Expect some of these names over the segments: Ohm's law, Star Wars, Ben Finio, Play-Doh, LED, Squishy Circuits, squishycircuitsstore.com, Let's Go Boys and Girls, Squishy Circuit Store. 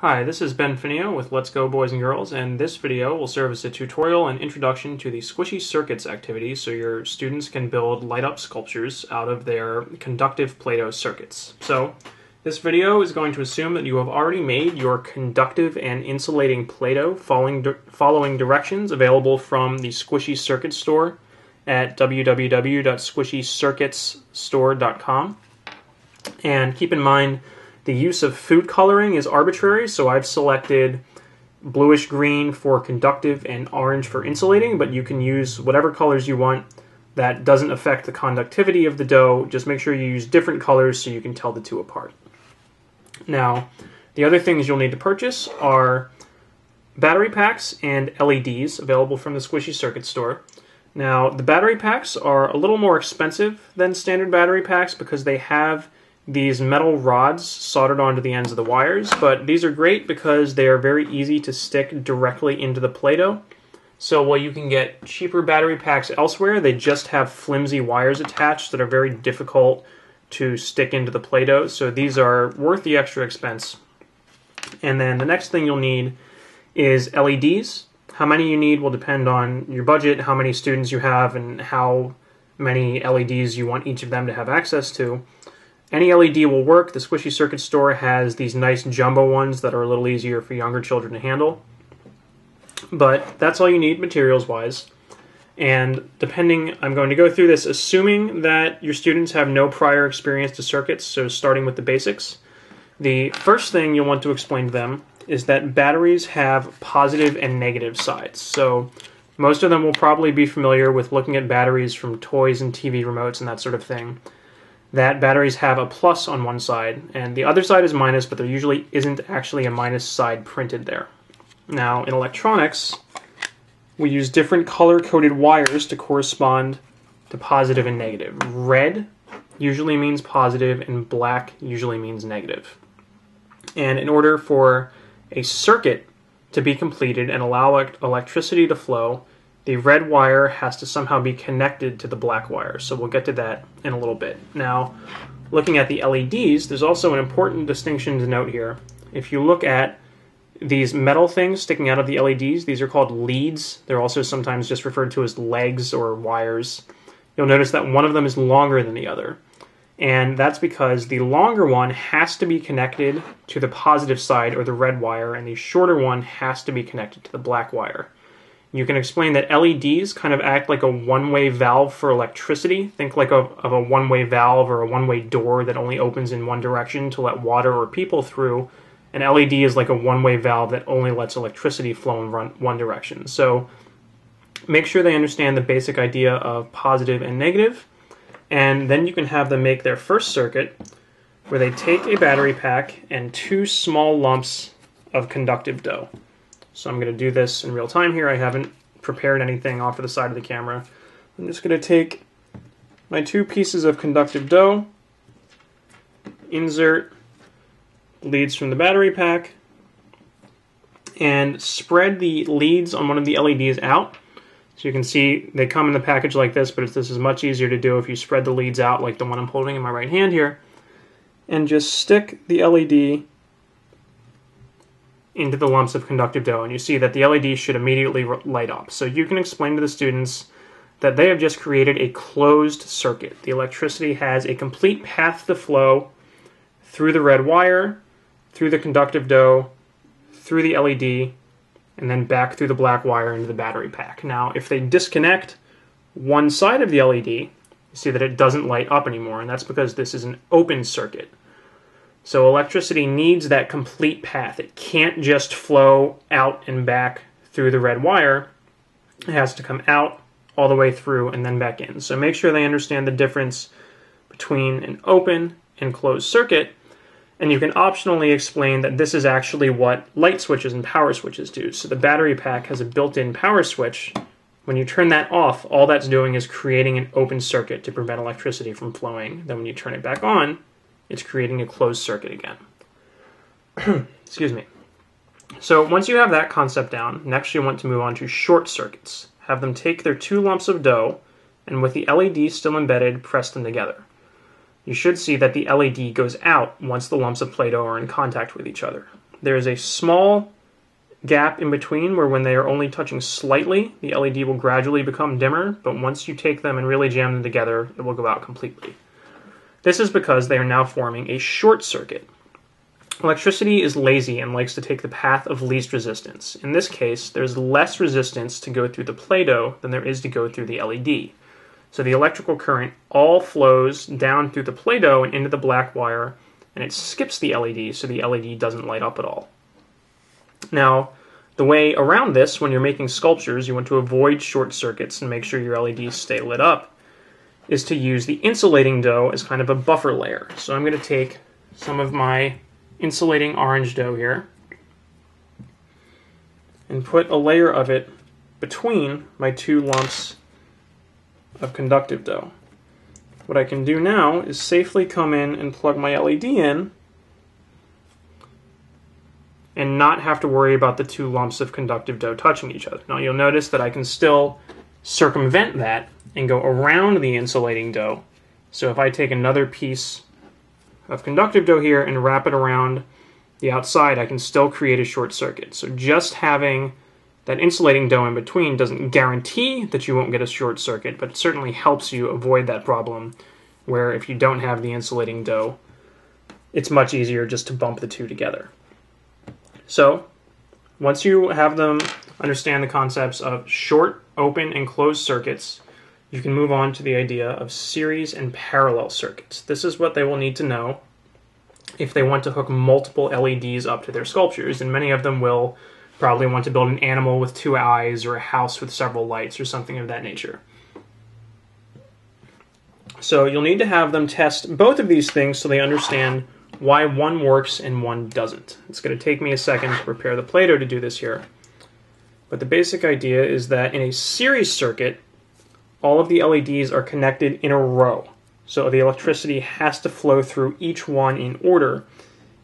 Hi, this is Ben Finio with Let's Go Boys and Girls, and this video will serve as a tutorial and introduction to the Squishy Circuits activity so your students can build light-up sculptures out of their conductive Play-Doh circuits. So, this video is going to assume that you have already made your conductive and insulating Play-Doh following directions available from the Squishy Circuit Store at www.squishycircuitsstore.com. And keep in mind, the use of food coloring is arbitrary, so I've selected bluish green for conductive and orange for insulating, but you can use whatever colors you want. That doesn't affect the conductivity of the dough. Just make sure you use different colors so you can tell the two apart. Now, the other things you'll need to purchase are battery packs and LEDs available from the Squishy Circuit Store. Now, the battery packs are a little more expensive than standard battery packs because they have these metal rods soldered onto the ends of the wires, but these are great because they are very easy to stick directly into the Play-Doh. So while you can get cheaper battery packs elsewhere, they just have flimsy wires attached that are very difficult to stick into the Play-Doh, so these are worth the extra expense. And then the next thing you'll need is LEDs. How many you need will depend on your budget, how many students you have, and how many LEDs you want each of them to have access to. Any LED will work. The Squishy Circuit Store has these nice jumbo ones that are a little easier for younger children to handle. But that's all you need materials-wise. And depending, I'm going to go through this assuming that your students have no prior experience to circuits, so starting with the basics. The first thing you'll want to explain to them is that batteries have positive and negative sides. So most of them will probably be familiar with looking at batteries from toys and TV remotes and that sort of thing. That batteries have a plus on one side, and the other side is minus, but there usually isn't actually a minus side printed there. Now, in electronics, we use different color-coded wires to correspond to positive and negative. Red usually means positive, and black usually means negative. And in order for a circuit to be completed and allow electricity to flow, the red wire has to somehow be connected to the black wire, so we'll get to that in a little bit. Now, looking at the LEDs, there's also an important distinction to note here. If you look at these metal things sticking out of the LEDs, these are called leads. They're also sometimes just referred to as legs or wires. You'll notice that one of them is longer than the other, and that's because the longer one has to be connected to the positive side or the red wire, and the shorter one has to be connected to the black wire. You can explain that LEDs kind of act like a one-way valve for electricity. Think like of a one-way valve or a one-way door that only opens in one direction to let water or people through. An LED is like a one-way valve that only lets electricity flow in one direction. So make sure they understand the basic idea of positive and negative, and then you can have them make their first circuit where they take a battery pack and two small lumps of conductive dough. So I'm going to do this in real time here. I haven't prepared anything off to the side of the camera. I'm just going to take my two pieces of conductive dough, insert leads from the battery pack, and spread the leads on one of the LEDs out. So you can see they come in the package like this, but this is much easier to do if you spread the leads out like the one I'm holding in my right hand here, and just stick the LED into the lumps of conductive dough, and you see that the LED should immediately light up. So you can explain to the students that they have just created a closed circuit. The electricity has a complete path to flow through the red wire, through the conductive dough, through the LED, and then back through the black wire into the battery pack. Now, if they disconnect one side of the LED, you see that it doesn't light up anymore, and that's because this is an open circuit. So electricity needs that complete path. It can't just flow out and back through the red wire. It has to come out all the way through and then back in. So make sure they understand the difference between an open and closed circuit. And you can optionally explain that this is actually what light switches and power switches do. So the battery pack has a built-in power switch. When you turn that off, all that's doing is creating an open circuit to prevent electricity from flowing. Then when you turn it back on, it's creating a closed circuit again. Excuse me. So once you have that concept down, next you want to move on to short circuits. Have them take their two lumps of dough, and with the LED still embedded, press them together. You should see that the LED goes out once the lumps of Play-Doh are in contact with each other. There is a small gap in between where when they are only touching slightly, the LED will gradually become dimmer, but once you take them and really jam them together, it will go out completely. This is because they are now forming a short circuit. Electricity is lazy and likes to take the path of least resistance. In this case, there's less resistance to go through the Play-Doh than there is to go through the LED. So the electrical current all flows down through the Play-Doh and into the black wire, and it skips the LED, so the LED doesn't light up at all. Now, the way around this, when you're making sculptures, you want to avoid short circuits and make sure your LEDs stay lit up, is to use the insulating dough as kind of a buffer layer. So I'm going to take some of my insulating orange dough here and put a layer of it between my two lumps of conductive dough. What I can do now is safely come in and plug my LED in and not have to worry about the two lumps of conductive dough touching each other. Now you'll notice that I can still circumvent that and go around the insulating dough. So if I take another piece of conductive dough here and wrap it around the outside, I can still create a short circuit. So just having that insulating dough in between doesn't guarantee that you won't get a short circuit, but it certainly helps you avoid that problem where if you don't have the insulating dough, it's much easier just to bump the two together. So once you have them understand the concepts of short, open, and closed circuits, you can move on to the idea of series and parallel circuits. This is what they will need to know if they want to hook multiple LEDs up to their sculptures, and many of them will probably want to build an animal with two eyes or a house with several lights or something of that nature. So you'll need to have them test both of these things so they understand why one works and one doesn't. It's going to take me a second to prepare the Play-Doh to do this here. But the basic idea is that in a series circuit, all of the LEDs are connected in a row, so the electricity has to flow through each one in order.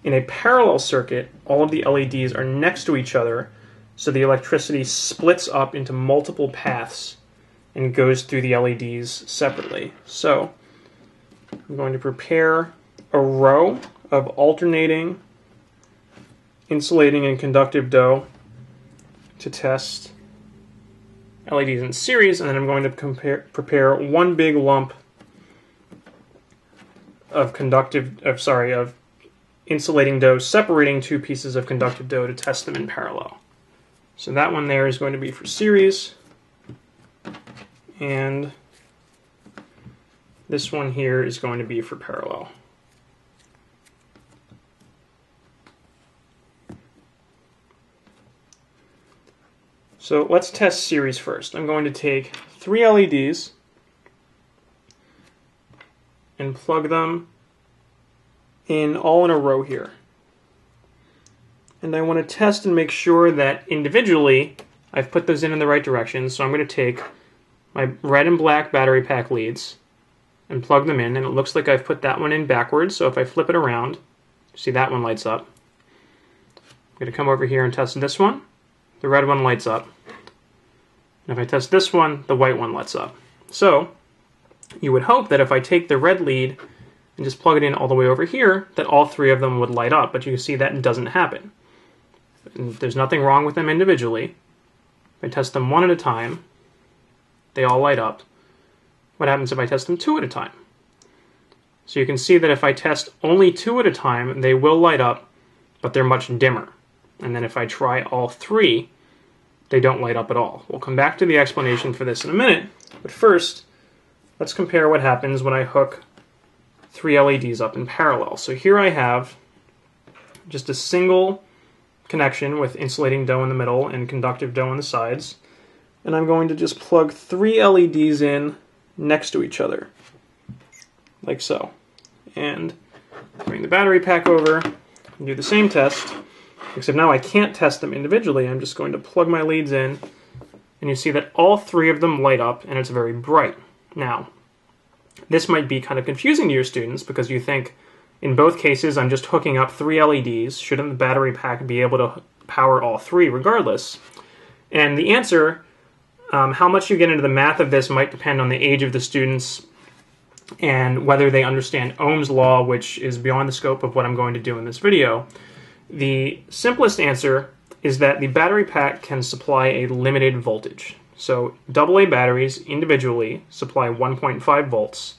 In a parallel circuit, all of the LEDs are next to each other, so the electricity splits up into multiple paths and goes through the LEDs separately. So I'm going to prepare a row of alternating insulating and conductive dough to test LEDs in series, and then I'm going to prepare one big lump of insulating dough, separating two pieces of conductive dough to test them in parallel. So that one there is going to be for series, and this one here is going to be for parallel. So let's test series first. I'm going to take three LEDs and plug them in all in a row here. And I want to test and make sure that individually I've put those in the right direction. So I'm going to take my red and black battery pack leads and plug them in, and it looks like I've put that one in backwards. So if I flip it around, see that one lights up. I'm going to come over here and test this one. The red one lights up. And if I test this one, the white one lights up. So you would hope that if I take the red lead and just plug it in all the way over here, that all three of them would light up, but you can see that doesn't happen. There's nothing wrong with them individually. If I test them one at a time, they all light up. What happens if I test them two at a time? So you can see that if I test only two at a time, they will light up, but they're much dimmer. And then if I try all three, they don't light up at all. We'll come back to the explanation for this in a minute, but first, let's compare what happens when I hook three LEDs up in parallel. So here I have just a single connection with insulating dough in the middle and conductive dough on the sides, and I'm going to just plug three LEDs in next to each other, like so. And bring the battery pack over and do the same test. Except now I can't test them individually. I'm just going to plug my leads in, and you see that all three of them light up, and it's very bright. Now, this might be kind of confusing to your students because you think, in both cases, I'm just hooking up three LEDs. Shouldn't the battery pack be able to power all three regardless? And the answer, how much you get into the math of this might depend on the age of the students and whether they understand Ohm's law, which is beyond the scope of what I'm going to do in this video. The simplest answer is that the battery pack can supply a limited voltage. So AA batteries individually supply 1.5 volts.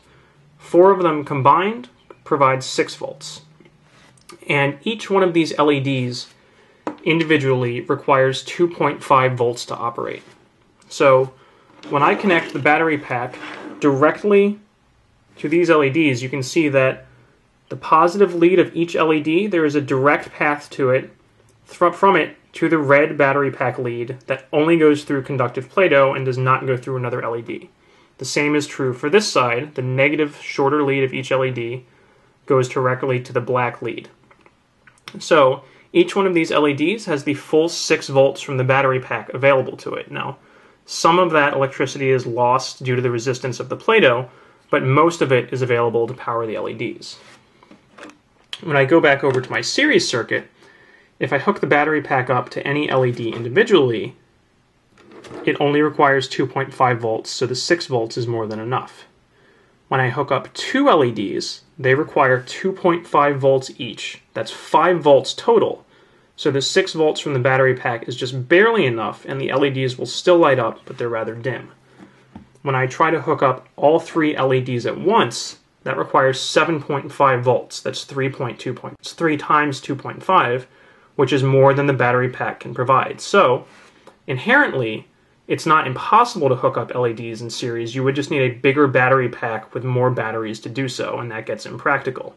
4 of them combined provide 6 volts. And each one of these LEDs individually requires 2.5 volts to operate. So when I connect the battery pack directly to these LEDs, you can see that the positive lead of each LED, there is a direct path to it, from it to the red battery pack lead that only goes through conductive Play-Doh and does not go through another LED. The same is true for this side. The negative, shorter lead of each LED goes directly to the black lead. So each one of these LEDs has the full 6 volts from the battery pack available to it. Now, some of that electricity is lost due to the resistance of the Play-Doh, but most of it is available to power the LEDs. When I go back over to my series circuit, if I hook the battery pack up to any LED individually, it only requires 2.5 volts, so the 6 volts is more than enough. When I hook up 2 LEDs, they require 2.5 volts each. That's 5 volts total. So the 6 volts from the battery pack is just barely enough, and the LEDs will still light up, but they're rather dim. When I try to hook up all 3 LEDs at once, that requires 7.5 volts. That's 3.2 volts. 3 times 2.5, which is more than the battery pack can provide. So inherently, it's not impossible to hook up LEDs in series. You would just need a bigger battery pack with more batteries to do so, and that gets impractical.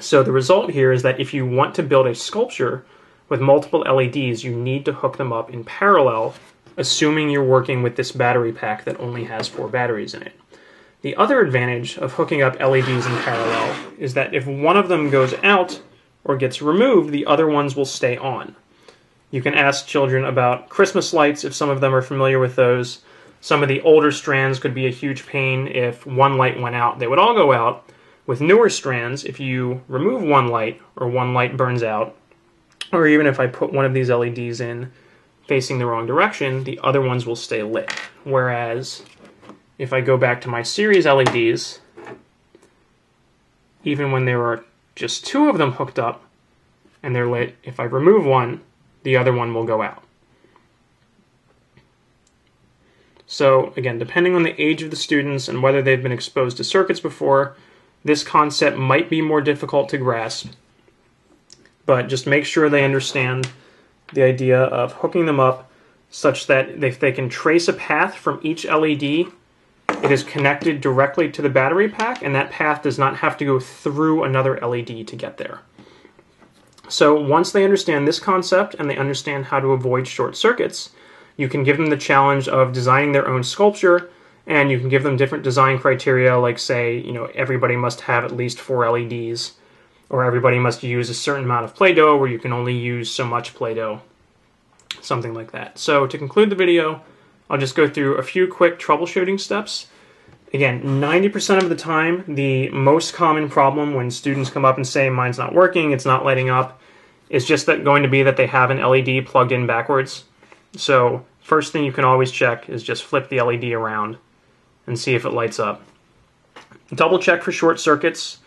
So the result here is that if you want to build a sculpture with multiple LEDs, you need to hook them up in parallel, assuming you're working with this battery pack that only has 4 batteries in it. The other advantage of hooking up LEDs in parallel is that if one of them goes out or gets removed, the other ones will stay on. You can ask children about Christmas lights if some of them are familiar with those. Some of the older strands could be a huge pain. If one light went out, they would all go out. With newer strands, if you remove one light, or one light burns out, or even if I put one of these LEDs in facing the wrong direction, the other ones will stay lit. Whereas if I go back to my series LEDs, even when there are just 2 of them hooked up and they're lit, if I remove one, the other one will go out. So again, depending on the age of the students and whether they've been exposed to circuits before, this concept might be more difficult to grasp, but just make sure they understand the idea of hooking them up such that if they can trace a path from each LED, it is connected directly to the battery pack, and that path does not have to go through another LED to get there. So once they understand this concept and they understand how to avoid short circuits, you can give them the challenge of designing their own sculpture, and you can give them different design criteria, like say, everybody must have at least 4 LEDs, or everybody must use a certain amount of Play-Doh, or you can only use so much Play-Doh, something like that. So to conclude the video, I'll just go through a few quick troubleshooting steps. Again, 90% of the time, the most common problem when students come up and say, mine's not working, it's not lighting up, is just that they have an LED plugged in backwards. So first thing you can always check is just flip the LED around and see if it lights up. Double check for short circuits.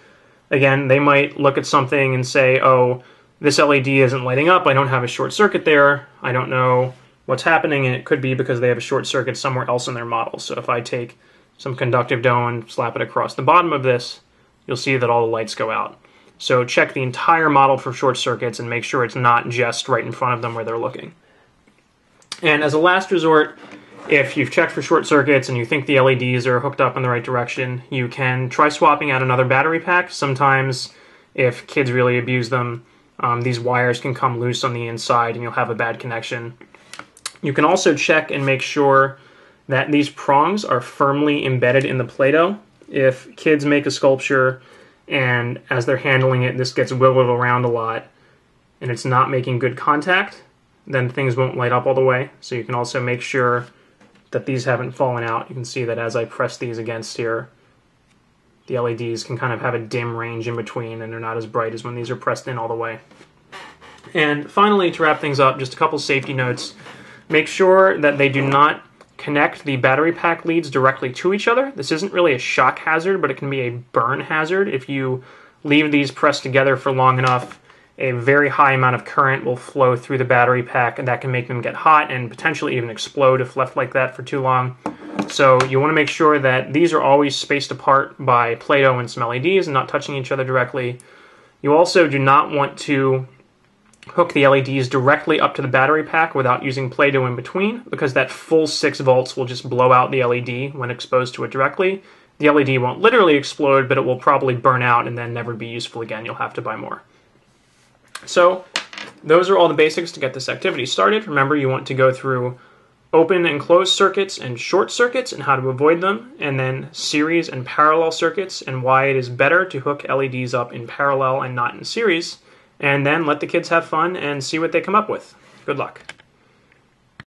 Again, they might look at something and say, oh, this LED isn't lighting up, I don't have a short circuit there, I don't know what's happening, and it could be because they have a short circuit somewhere else in their model. So if I take some conductive dough and slap it across the bottom of this, you'll see that all the lights go out. So check the entire model for short circuits and make sure it's not just right in front of them where they're looking. And as a last resort, if you've checked for short circuits and you think the LEDs are hooked up in the right direction, you can try swapping out another battery pack. Sometimes, if kids really abuse them, these wires can come loose on the inside and you'll have a bad connection. You can also check and make sure that these prongs are firmly embedded in the Play-Doh. If kids make a sculpture and as they're handling it, this gets wiggled around a lot and it's not making good contact, then things won't light up all the way. So you can also make sure that these haven't fallen out. You can see that as I press these against here, the LEDs can kind of have a dim range in between and they're not as bright as when these are pressed in all the way. And finally, to wrap things up, just a couple safety notes. Make sure that they do not connect the battery pack leads directly to each other. This isn't really a shock hazard, but it can be a burn hazard. If you leave these pressed together for long enough, a very high amount of current will flow through the battery pack, and that can make them get hot and potentially even explode if left like that for too long. So you want to make sure that these are always spaced apart by Play-Doh and some LEDs and not touching each other directly. You also do not want to hook the LEDs directly up to the battery pack without using Play-Doh in between, because that full 6 volts will just blow out the LED when exposed to it directly. The LED won't literally explode, but it will probably burn out and then never be useful again. You'll have to buy more. So those are all the basics to get this activity started. Remember, you want to go through open and closed circuits and short circuits and how to avoid them, and then series and parallel circuits and why it is better to hook LEDs up in parallel and not in series. And then let the kids have fun and see what they come up with. Good luck.